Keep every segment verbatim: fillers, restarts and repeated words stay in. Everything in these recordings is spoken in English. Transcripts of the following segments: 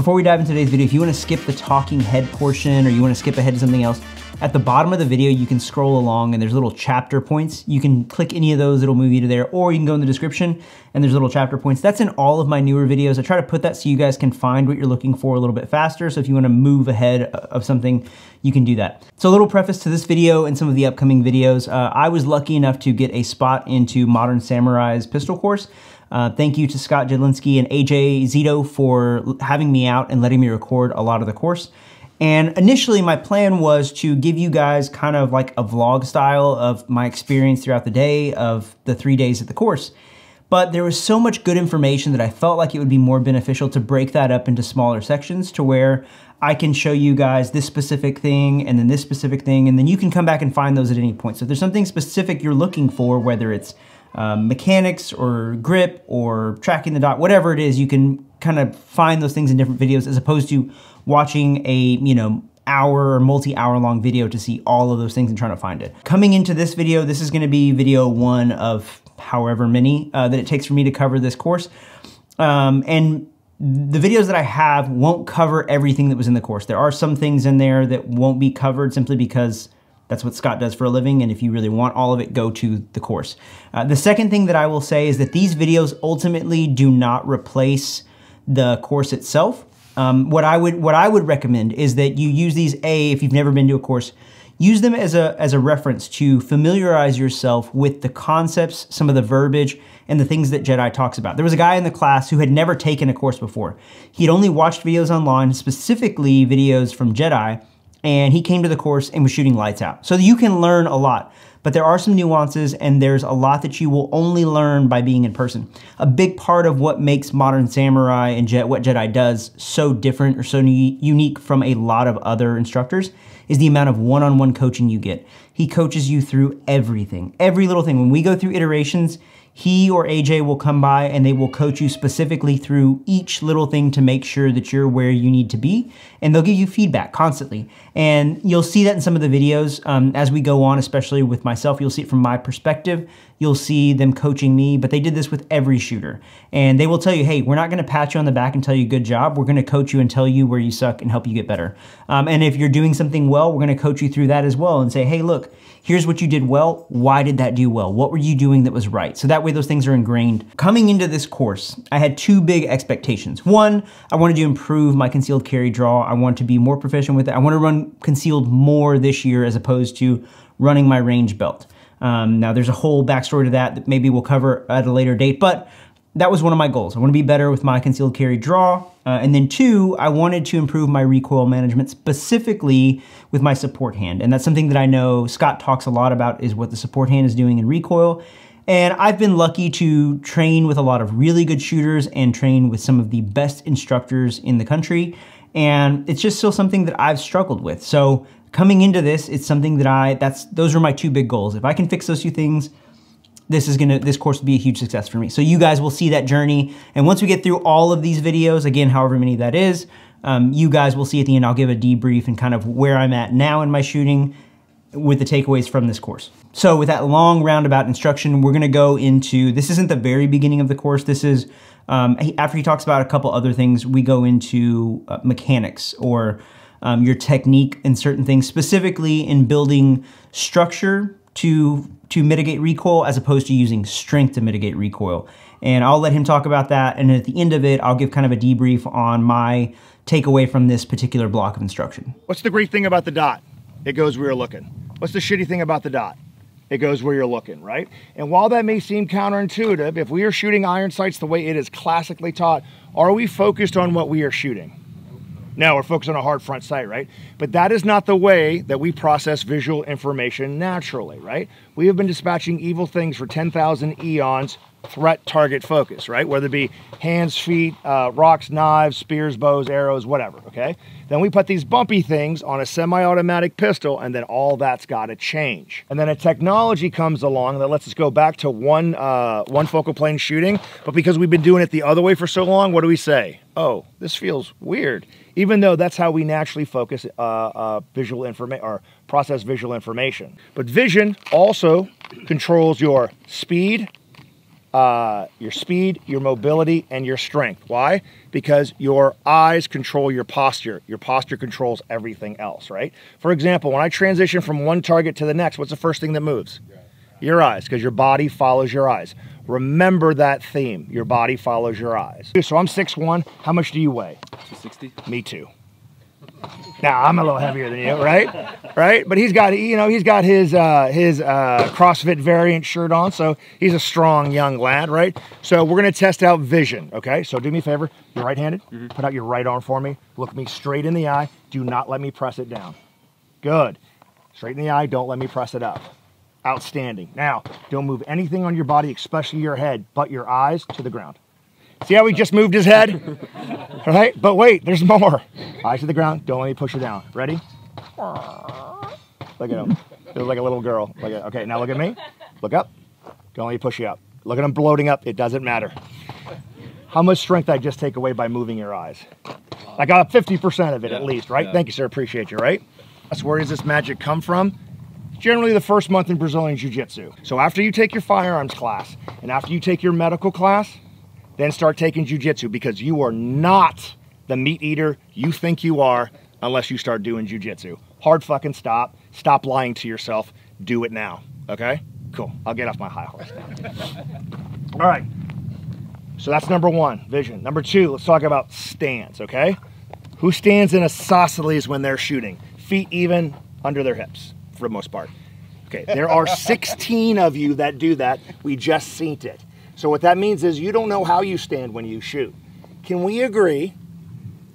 Before we dive into today's video, if you wanna skip the talking head portion or you wanna skip ahead to something else, at the bottom of the video, you can scroll along and there's little chapter points. You can click any of those, it'll move you to there, or you can go in the description and there's little chapter points. That's in all of my newer videos. I try to put that so you guys can find what you're looking for a little bit faster. So if you wanna move ahead of something, you can do that. So a little preface to this video and some of the upcoming videos. Uh, I was lucky enough to get a spot into Modern Samurai's pistol course. Uh, thank you to Scott Jedlinski and A J Zito for having me out and letting me record a lot of the course. And initially my plan was to give you guys kind of like a vlog style of my experience throughout the day of the three days at the course. But there was so much good information that I felt like it would be more beneficial to break that up into smaller sections to where I can show you guys this specific thing and then this specific thing, and then you can come back and find those at any point. So if there's something specific you're looking for, whether it's um, mechanics or grip or tracking the dot, whatever it is, you can kind of find those things in different videos as opposed to watching a, you know, hour or multi-hour long video to see all of those things and trying to find it. Coming into this video, this is gonna be video one of however many uh, that it takes for me to cover this course. Um, and the videos that I have won't cover everything that was in the course. There are some things in there that won't be covered simply because that's what Scott does for a living, and if you really want all of it, go to the course. Uh, the second thing that I will say is that these videos ultimately do not replace the course itself. Um, what I would what I would recommend is that you use these, A, if you've never been to a course, use them as a, as a reference to familiarize yourself with the concepts, some of the verbiage, and the things that Jedi talks about. There was a guy in the class who had never taken a course before. He had only watched videos online, specifically videos from Jedi, and he came to the course and was shooting lights out. So you can learn a lot, but there are some nuances and there's a lot that you will only learn by being in person. A big part of what makes Modern Samurai and Je- what Jedi does so different or so unique from a lot of other instructors is the amount of one-on-one coaching you get. He coaches you through everything, every little thing. When we go through iterations, he or A J will come by and they will coach you specifically through each little thing to make sure that you're where you need to be. And they'll give you feedback constantly. And you'll see that in some of the videos um, as we go on, especially with myself, you'll see it from my perspective. You'll see them coaching me, but they did this with every shooter. And they will tell you, hey, we're not gonna pat you on the back and tell you good job. We're gonna coach you and tell you where you suck and help you get better. Um, and if you're doing something well, we're gonna coach you through that as well and say, hey, look, here's what you did well. Why did that do well? What were you doing that was right? So that way those things are ingrained. Coming into this course, I had two big expectations. One, I wanted to improve my concealed carry draw. I want to be more proficient with it. I want to run concealed more this year as opposed to running my range belt. Um, now there's a whole backstory to that that maybe we'll cover at a later date, but that was one of my goals. I want to be better with my concealed carry draw. Uh, and then two, I wanted to improve my recoil management specifically with my support hand. And that's something that I know Scott talks a lot about is what the support hand is doing in recoil. And I've been lucky to train with a lot of really good shooters and train with some of the best instructors in the country. And it's just still something that I've struggled with. So coming into this, it's something that I, that's, those are my two big goals. If I can fix those two things, this is gonna, this course will be a huge success for me. So you guys will see that journey. And once we get through all of these videos, again, however many that is, um, you guys will see at the end, I'll give a debrief and kind of where I'm at now in my shooting with the takeaways from this course. So with that long roundabout instruction, we're gonna go into, this isn't the very beginning of the course, this is, um, after he talks about a couple other things, we go into uh, mechanics or um, your technique and certain things, specifically in building structure to, to mitigate recoil as opposed to using strength to mitigate recoil. And I'll let him talk about that, and at the end of it, I'll give kind of a debrief on my takeaway from this particular block of instruction. What's the great thing about the dot? It goes where you're looking. What's the shitty thing about the dot? It goes where you're looking, right? And while that may seem counterintuitive, if we are shooting iron sights the way it is classically taught, are we focused on what we are shooting? No, we're focused on a hard front sight, right? But that is not the way that we process visual information naturally, right? We have been dispatching evil things for ten thousand eons, threat target focus, right? Whether it be hands, feet, uh, rocks, knives, spears, bows, arrows, whatever, okay? Then we put these bumpy things on a semi-automatic pistol, and then all that's gotta change. And then a technology comes along that lets us go back to one, uh, one focal plane shooting, but because we've been doing it the other way for so long, what do we say? Oh, this feels weird. Even though that's how we naturally focus uh, uh, visual information, or process visual information. But vision also controls your speed, uh, your speed, your mobility, and your strength. Why? Because your eyes control your posture. Your posture controls everything else, right? For example, when I transition from one target to the next, what's the first thing that moves? Your eyes, because your body follows your eyes. Remember that theme. Your body follows your eyes. So I'm six one. How much do you weigh? two sixty. Me too. Now, I'm a little heavier than you, right? Right? But he's got, you know, he's got his, uh, his uh, CrossFit variant shirt on, so he's a strong young lad, right? So we're going to test out vision, okay? So do me a favor. You're right-handed. Mm-hmm. Put out your right arm for me. Look me straight in the eye. Do not let me press it down. Good. Straight in the eye. Don't let me press it up. Outstanding. Now, don't move anything on your body, especially your head, but your eyes to the ground. See how he just moved his head? Right? But wait, there's more. Eyes to the ground. Don't let me push her down. Ready? Look at him. Feels like a little girl. Look at, okay, now look at me. Look up. Don't let me push you up. Look at him bloating up. It doesn't matter. How much strength did I just take away by moving your eyes? I got fifty percent of it, yeah, at least, right? Yeah. Thank you, sir. Appreciate you, right? That's where does this magic come from? Generally the first month in Brazilian Jiu Jitsu. So after you take your firearms class and after you take your medical class, then start taking Jiu Jitsu, because you are not the meat eater you think you are unless you start doing Jiu Jitsu. Hard fucking stop. Stop lying to yourself. Do it now. Okay? Cool. I'll get off my high horse now. All right. So that's number one, vision. Number two, let's talk about stance, okay? Who stands in isosceles when they're shooting? Feet even under their hips, for the most part. Okay, there are sixteen of you that do that. We just seen it. So what that means is you don't know how you stand when you shoot. Can we agree,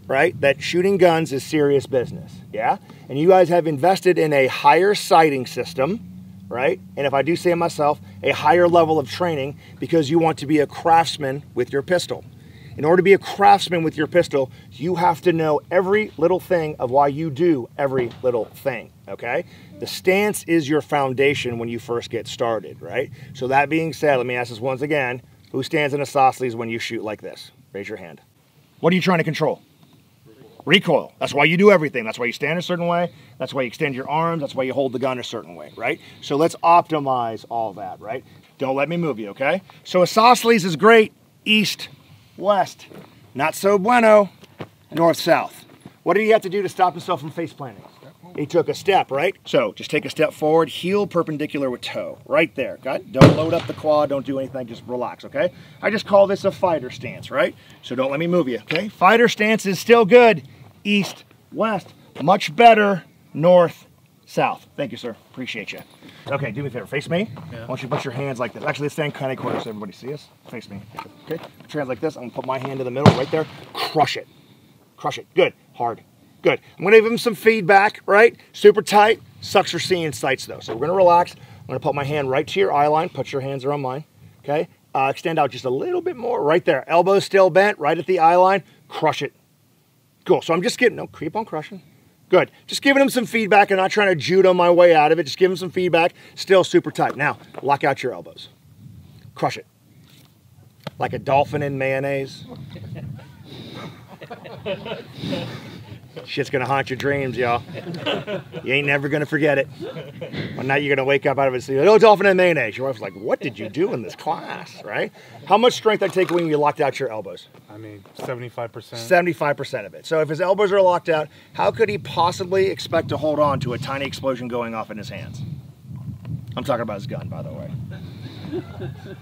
right, that shooting guns is serious business, yeah? And you guys have invested in a higher sighting system, right? And if I do say it myself, a higher level of training, because you want to be a craftsman with your pistol. In order to be a craftsman with your pistol, you have to know every little thing of why you do every little thing, okay? The stance is your foundation when you first get started, right? So that being said, let me ask this once again. Who stands in isosceles when you shoot like this? Raise your hand. What are you trying to control? Recoil. Recoil. That's why you do everything. That's why you stand a certain way. That's why you extend your arms. That's why you hold the gun a certain way, right? So let's optimize all that, right? Don't let me move you, okay? So isosceles is great. East, west, not so bueno, north, south. What did he have to do to stop himself from face planting? He took a step, right? So just take a step forward, heel perpendicular with toe, right there. Got? Don't load up the quad, don't do anything, just relax, okay? I just call this a fighter stance, right? So don't let me move you, okay? Fighter stance is still good, east, west, much better, north, south. Thank you, sir, appreciate you. Okay, do me a favor, face me. Yeah. I want you to put your hands like this. Actually, let's stand kind of corner so everybody see us. Face me, okay? Put your hands like this. I'm gonna put my hand in the middle right there. Crush it, crush it, good, hard, good. I'm gonna give him some feedback, right? Super tight, sucks for seeing sights though. So we're gonna relax. I'm gonna put my hand right to your eye line. Put your hands around mine, okay? Uh, extend out just a little bit more right there. Elbow still bent, right at the eye line. Crush it, cool. So I'm just getting, no, keep on crushing. Good. Just giving him some feedback. I'm not trying to judo my way out of it. Just give him some feedback. Still super tight. Now, lock out your elbows. Crush it. Like a dolphin in mayonnaise. Shit's going to haunt your dreams, y'all. You ain't never going to forget it. One night you're going to wake up out of it and say, oh, dolphin in mayonnaise. Your wife's like, what did you do in this class, right? How much strength I take away when you locked out your elbows? I mean, seventy-five percent. seventy-five percent of it. So if his elbows are locked out, how could he possibly expect to hold on to a tiny explosion going off in his hands? I'm talking about his gun, by the way.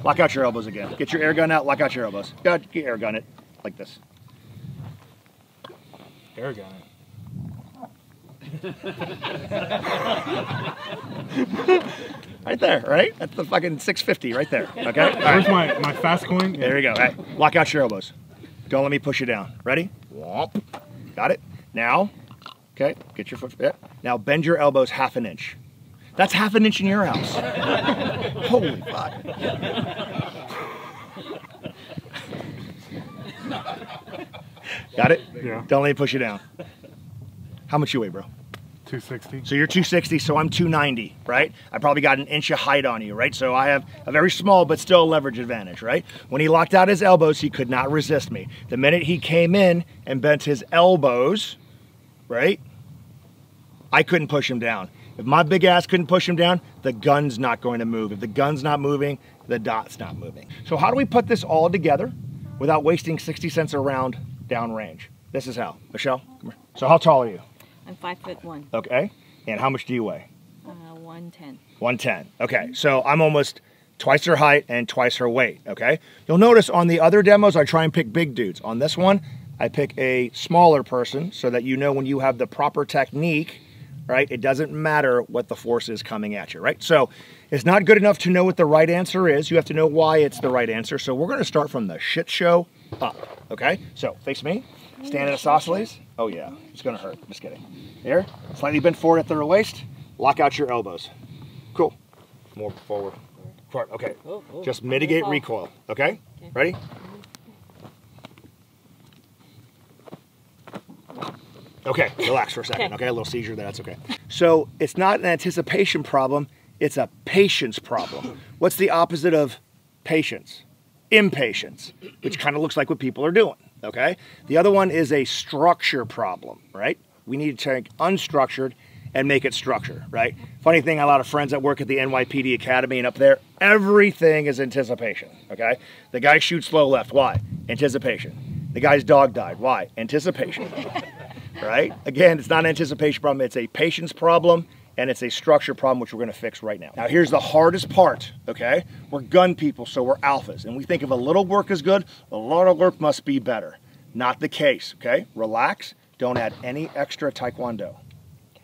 Lock out your elbows again. Get your air gun out, lock out your elbows. God, get air gun it, like this. Air gun it. Right there, right? That's the fucking six fifty right there, okay? Where's right. my, my fast coin? Yeah. There you go. All right. Lock out your elbows. Don't let me push you down. Ready? Womp. Got it? Now, okay, get your foot, yeah. Now bend your elbows half an inch. That's half an inch in your house. Holy fuck. Got it? Yeah. Don't let me push you down. How much you weigh, bro? two sixty. So you're two sixty, so I'm two ninety, right? I probably got an inch of height on you, right? So I have a very small but still leverage advantage, right? When he locked out his elbows, he could not resist me. The minute he came in and bent his elbows, right, I couldn't push him down. If my big ass couldn't push him down, the gun's not going to move. If the gun's not moving, the dot's not moving. So how do we put this all together without wasting sixty cents a round downrange? This is how. Michelle, come here. So how tall are you? I'm five foot one. Okay. And how much do you weigh? Uh, one ten. one ten. Okay. So I'm almost twice her height and twice her weight. Okay. You'll notice on the other demos, I try and pick big dudes. On this one, I pick a smaller person so that you know when you have the proper technique, right? It doesn't matter what the force is coming at you, right? So it's not good enough to know what the right answer is. You have to know why it's the right answer. So we're going to start from the shit show up, okay? So face me, stand in isosceles. Oh yeah, it's going to hurt. Just kidding. Here, slightly bent forward at the waist. Lock out your elbows. Cool. More forward. forward. Okay, just mitigate recoil, okay? Ready? Okay, relax for a second, okay. okay? A little seizure there, that's okay. So it's not an anticipation problem, it's a patience problem. What's the opposite of patience? Impatience, which kind of looks like what people are doing, okay? The other one is a structure problem, right? We need to take unstructured and make it structure, right? Funny thing, a lot of friends that work at the N Y P D Academy and up there, everything is anticipation, okay? The guy shoots slow left, why? Anticipation. The guy's dog died, why? Anticipation. Right? Again, it's not an anticipation problem, it's a patience problem, and it's a structure problem, which we're gonna fix right now. Now, here's the hardest part, okay? We're gun people, so we're alphas, and we think if a little work is good, a lot of work must be better. Not the case, okay? Relax, don't add any extra taekwondo.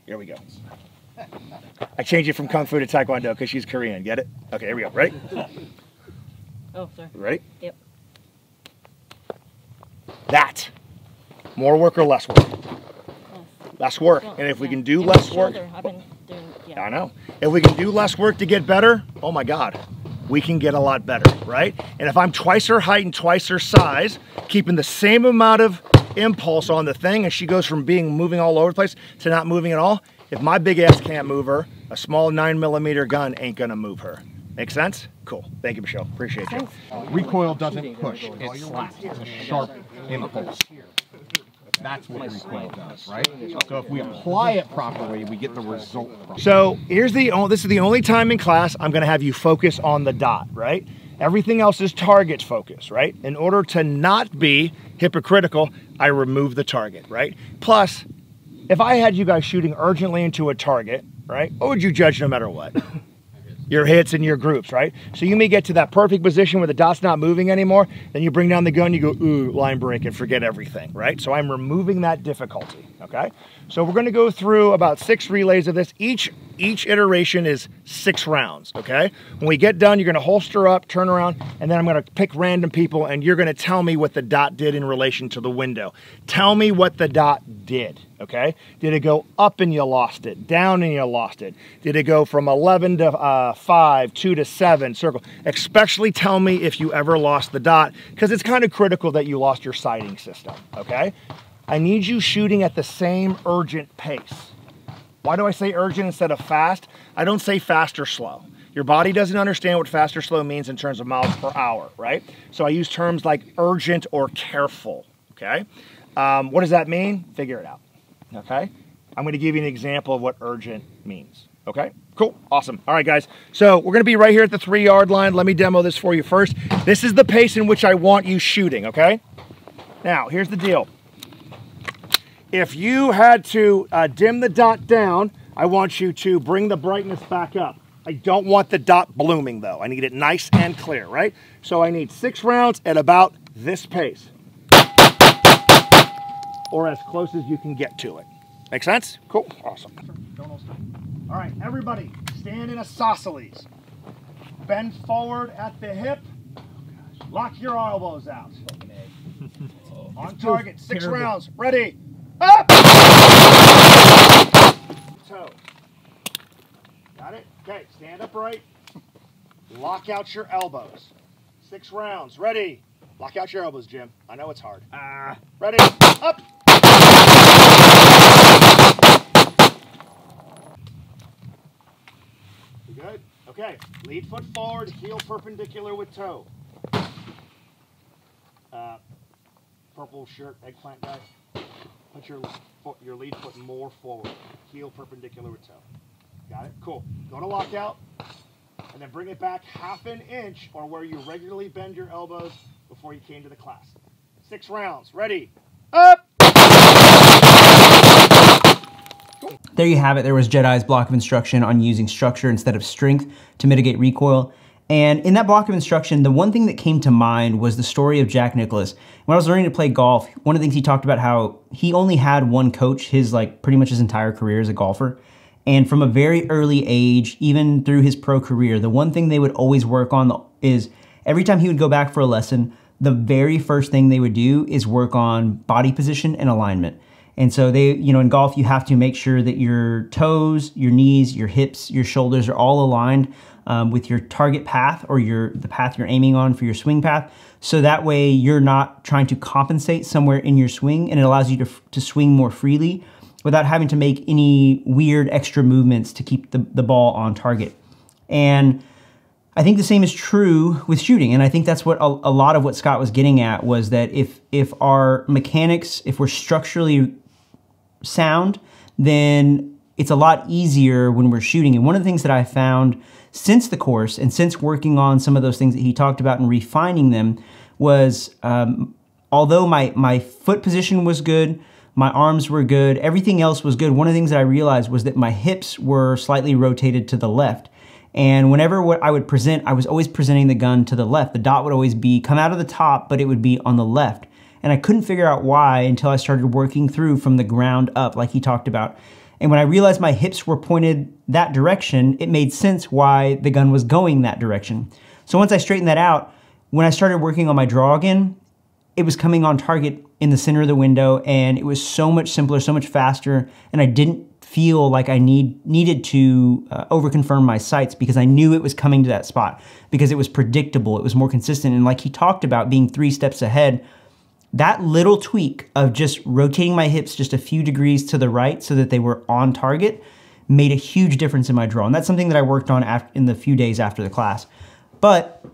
Here we go. I changed it from kung fu to taekwondo because she's Korean, get it? Okay, here we go, ready? Oh, sorry. Ready? Yep. That. More work or less work? Less work, well, and if we yeah. can do and less work, doing, yeah. I know. If we can do less work to get better, oh my God, we can get a lot better, right? And if I'm twice her height and twice her size, keeping the same amount of impulse on the thing, and she goes from being moving all over the place to not moving at all, if my big ass can't move her, a small nine millimeter gun ain't gonna move her. Make sense? Cool. Thank you, Michelle. Appreciate you. Recoil doesn't push, it slaps. It's a sharp impulse. That's what recoil does, right? So if we apply it properly, we get the result properly. So here's the, this is the only time in class I'm gonna have you focus on the dot, right? Everything else is target focus, right? In order to not be hypocritical, I remove the target, right? Plus, if I had you guys shooting urgently into a target, right? What would you judge no matter what? Your hits and your groups, right? So you may get to that perfect position where the dot's not moving anymore, then you bring down the gun, you go, ooh, line break and forget everything, right? So I'm removing that difficulty, okay? So we're gonna go through about six relays of this. Each, each iteration is six rounds, okay? When we get done, you're gonna holster up, turn around, and then I'm gonna pick random people and you're gonna tell me what the dot did in relation to the window. Tell me what the dot did. Okay, did it go up and you lost it, down and you lost it? Did it go from eleven to uh, five, two to seven, circle? Especially tell me if you ever lost the dot, because it's kind of critical that you lost your sighting system, okay? I need you shooting at the same urgent pace. Why do I say urgent instead of fast? I don't say fast or slow. Your body doesn't understand what fast or slow means in terms of miles per hour, right? So I use terms like urgent or careful, okay? Um, what does that mean? Figure it out. Okay, I'm going to give you an example of what urgent means. Okay, cool, awesome. All right, guys, so we're going to be right here at the three yard line. Let me demo this for you first. This is the pace in which I want you shooting, okay? Now, here's the deal. If you had to uh, dim the dot down, I want you to bring the brightness back up. I don't want the dot blooming, though. I need it nice and clear, right? So I need six rounds at about this pace, or as close as you can get to it. Make sense? Cool, awesome. All right, everybody, stand in isosceles. Bend forward at the hip. Lock your elbows out. On target, six terrible. rounds, ready, up! Toe. Got it? Okay, stand upright. Lock out your elbows. Six rounds, ready. Lock out your elbows, Jim. I know it's hard. Ah. Uh, ready, up! Good. Okay. Lead foot forward, heel perpendicular with toe. Uh, purple shirt, eggplant guy. Put your your lead foot more forward, heel perpendicular with toe. Got it. Cool. Go to lockout. and then bring it back half an inch or where you regularly bend your elbows before you came to the class. Six rounds. Ready? Up! There you have it. There was Jedi's block of instruction on using structure instead of strength to mitigate recoil. And in that block of instruction, the one thing that came to mind was the story of Jack Nicklaus. When I was learning to play golf, one of the things he talked about how he only had one coach his like pretty much his entire career as a golfer. And from a very early age, even through his pro career, the one thing they would always work on is every time he would go back for a lesson, the very first thing they would do is work on body position and alignment. And so they, you know, in golf, you have to make sure that your toes, your knees, your hips, your shoulders are all aligned um, with your target path or your the path you're aiming on for your swing path. So that way you're not trying to compensate somewhere in your swing, and it allows you to, to swing more freely without having to make any weird extra movements to keep the, the ball on target. And I think the same is true with shooting, and I think that's what a, a lot of what Scott was getting at was that if, if our mechanics, if we're structurally sound, then it's a lot easier when we're shooting. And one of the things that I found since the course and since working on some of those things that he talked about and refining them was um, although my, my foot position was good, my arms were good, everything else was good, one of the things that I realized was that my hips were slightly rotated to the left. And whenever what I would present, I was always presenting the gun to the left. The dot would always be come out of the top, but it would be on the left. And I couldn't figure out why until I started working through from the ground up, like he talked about. And when I realized my hips were pointed that direction, it made sense why the gun was going that direction. So once I straightened that out, when I started working on my draw again, it was coming on target in the center of the window, and it was so much simpler, so much faster, and I didn't feel like I need needed to uh, overconfirm my sights because I knew it was coming to that spot, because it was predictable, it was more consistent, and like he talked about being three steps ahead, that little tweak of just rotating my hips just a few degrees to the right so that they were on target made a huge difference in my draw. And that's something that I worked on after, in the few days after the class. But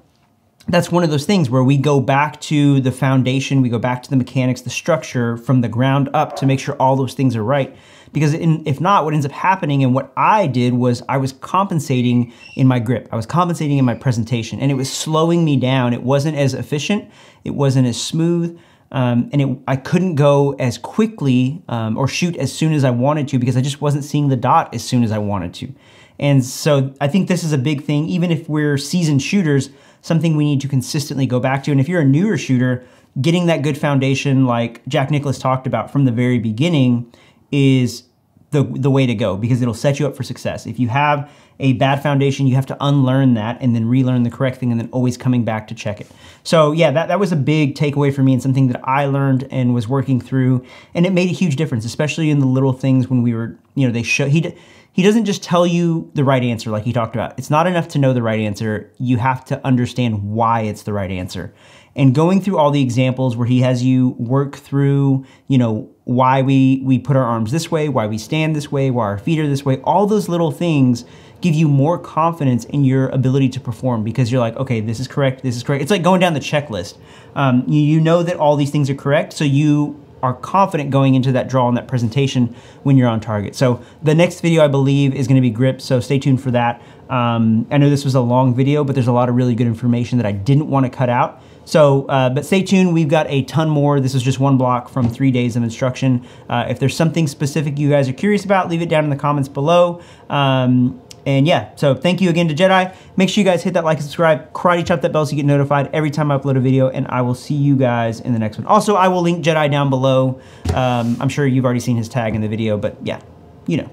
that's one of those things where we go back to the foundation, we go back to the mechanics, the structure from the ground up to make sure all those things are right. Because in, if not, what ends up happening and what I did was I was compensating in my grip. I was compensating in my presentation, and it was slowing me down. It wasn't as efficient. It wasn't as smooth. Um, and it, I couldn't go as quickly um, or shoot as soon as I wanted to because I just wasn't seeing the dot as soon as I wanted to. And so I think this is a big thing, even if we're seasoned shooters, something we need to consistently go back to. And if you're a newer shooter, getting that good foundation like Jack Nicklaus talked about from the very beginning is the, the way to go because it'll set you up for success. If you have a bad foundation, you have to unlearn that and then relearn the correct thing and then always coming back to check it. So yeah, that, that was a big takeaway for me and something that I learned and was working through, and it made a huge difference, especially in the little things when we were, you know, they show, he, he doesn't just tell you the right answer like he talked about. It's not enough to know the right answer. You have to understand why it's the right answer. And going through all the examples where he has you work through, you know, why we, we put our arms this way, why we stand this way, why our feet are this way, all those little things give you more confidence in your ability to perform because you're like, okay, this is correct, this is correct. It's like going down the checklist. Um, you, you know that all these things are correct, so you are confident going into that draw and that presentation when you're on target. So the next video, I believe, is gonna be grip, so stay tuned for that. Um, I know this was a long video, but there's a lot of really good information that I didn't wanna cut out. So, uh, but stay tuned, we've got a ton more. This is just one block from three days of instruction. Uh, if there's something specific you guys are curious about, leave it down in the comments below. Um, and yeah, so thank you again to Jedi. Make sure you guys hit that like and subscribe, karate chop that bell so you get notified every time I upload a video, and I will see you guys in the next one. Also, I will link Jedi down below. Um, I'm sure you've already seen his tag in the video, but yeah, you know,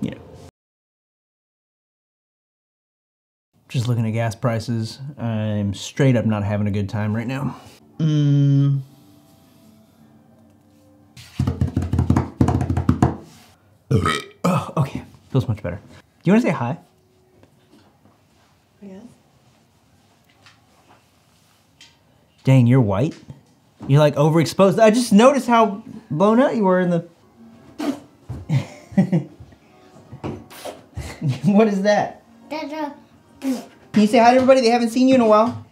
you know. Just looking at gas prices. I'm straight up not having a good time right now. Mm. Oh, okay, feels much better. Do you want to say hi? Yeah. Dang, you're white. You're like overexposed. I just noticed how blown out you were in the... What is that? That's a... Can you say hi to everybody? They haven't seen you in a while.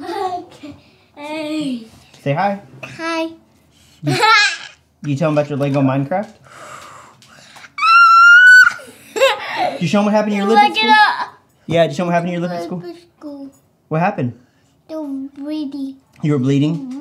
Okay. Say hi. Hi. You, you tell them about your Lego Minecraft? You show them what happened to your lip? Look it up. Yeah, did you know what happened in your lifting school? School? What happened? The bleeding. You were bleeding?